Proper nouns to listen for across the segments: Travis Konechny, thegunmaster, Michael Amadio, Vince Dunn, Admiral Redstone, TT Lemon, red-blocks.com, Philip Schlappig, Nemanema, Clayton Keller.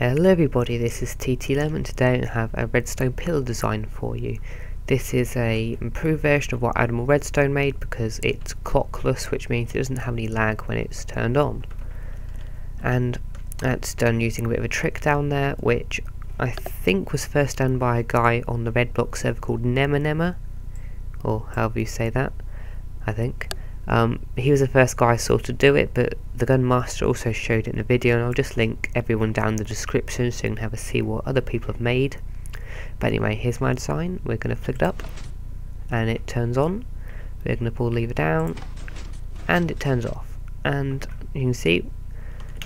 Hello everybody, this is TT Lemon. Today I have a redstone pillar design for you. This is a improved version of what Admiral Redstone made because it's clockless, which means it doesn't have any lag when it's turned on. And that's done using a bit of a trick down there, which I think was first done by a guy on the red block server called Nemanema, or however you say that, I think. He was the first guy I saw to do it, but the Gun Master also showed it in a video, and I'll just link everyone down in the description so you can have a see what other people have made. But anyway, here's my design. We're going to flick it up, and it turns on. We're going to pull the lever down, and it turns off. And you can see,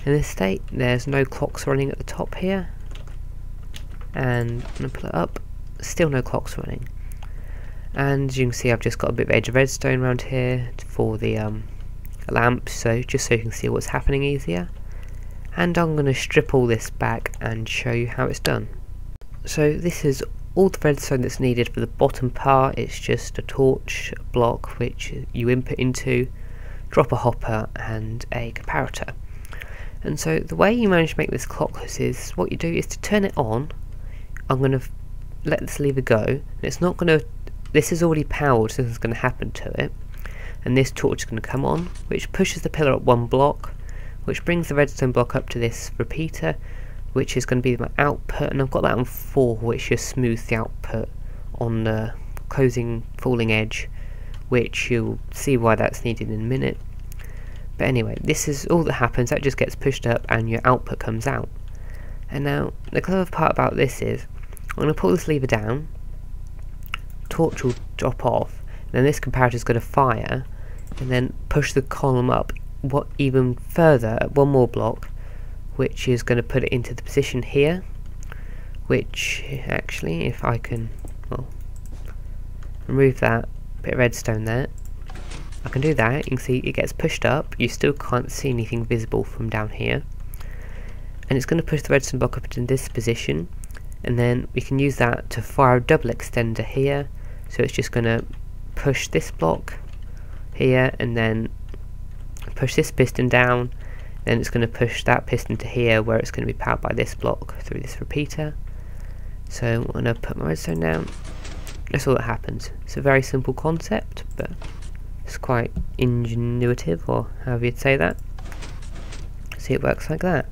in this state, there's no clocks running at the top here. And I'm going to pull it up, still no clocks running. And as you can see, I've just got a bit of edge of redstone around here for the lamp, so just so you can see what's happening easier. And I'm going to strip all this back and show you how it's done. So this is all the redstone that's needed for the bottom part. It's just a torch block which you input into, drop a hopper and a comparator. And so the way you manage to make this clockless is, what you do is to turn it on. I'm going to let this lever go, and it's not going to... This is already powered, so nothing's going to happen to it. And this torch is going to come on, which pushes the pillar up one block, which brings the redstone block up to this repeater, which is going to be my output. And I've got that on 4, which just smooths the output on the closing falling edge, which you'll see why that's needed in a minute. But anyway, this is all that happens. That just gets pushed up and your output comes out. And now, the clever part about this is, I'm going to pull this lever down, torch will drop off, and then this comparator is going to fire and then push the column up even further at one more block, which is going to put it into the position here, which actually, if I can remove that bit of redstone there, I can do that. You can see it gets pushed up. You still can't see anything visible from down here, and it's going to push the redstone block up into this position. And then we can use that to fire a double extender here, so it's just going to push this block here and then push this piston down, then it's going to push that piston to here where it's going to be powered by this block through this repeater. So I'm going to put my redstone down. That's all that happens. It's a very simple concept, but it's quite ingenuitive, or however you'd say that. See, it works like that.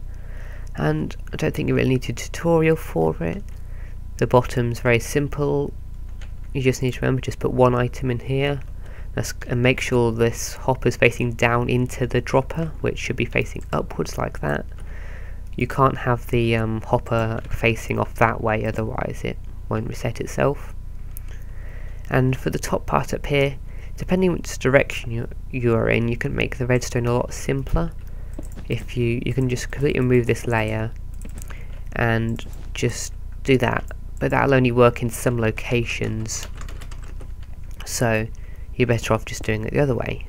And I don't think you really need a tutorial for it. The bottom's very simple. You just need to remember, just put one item in here, and make sure this hopper's facing down into the dropper, which should be facing upwards like that. You can't have the hopper facing off that way, otherwise it won't reset itself. And for the top part up here, depending which direction you are in, you can make the redstone a lot simpler. If you can just completely remove this layer and just do that, but that'll only work in some locations, so you're better off just doing it the other way.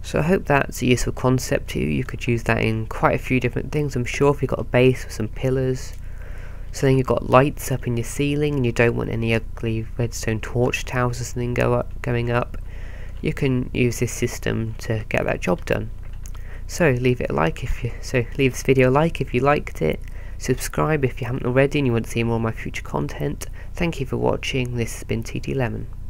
So I hope that's a useful concept to you. You could use that in quite a few different things, I'm sure. If you've got a base with some pillars, so then you've got lights up in your ceiling and you don't want any ugly redstone torch towers or something going up, you can use this system to get that job done. So leave this video a like if you liked it, subscribe if you haven't already and you want to see more of my future content. Thank you for watching. This has been TT Lemon.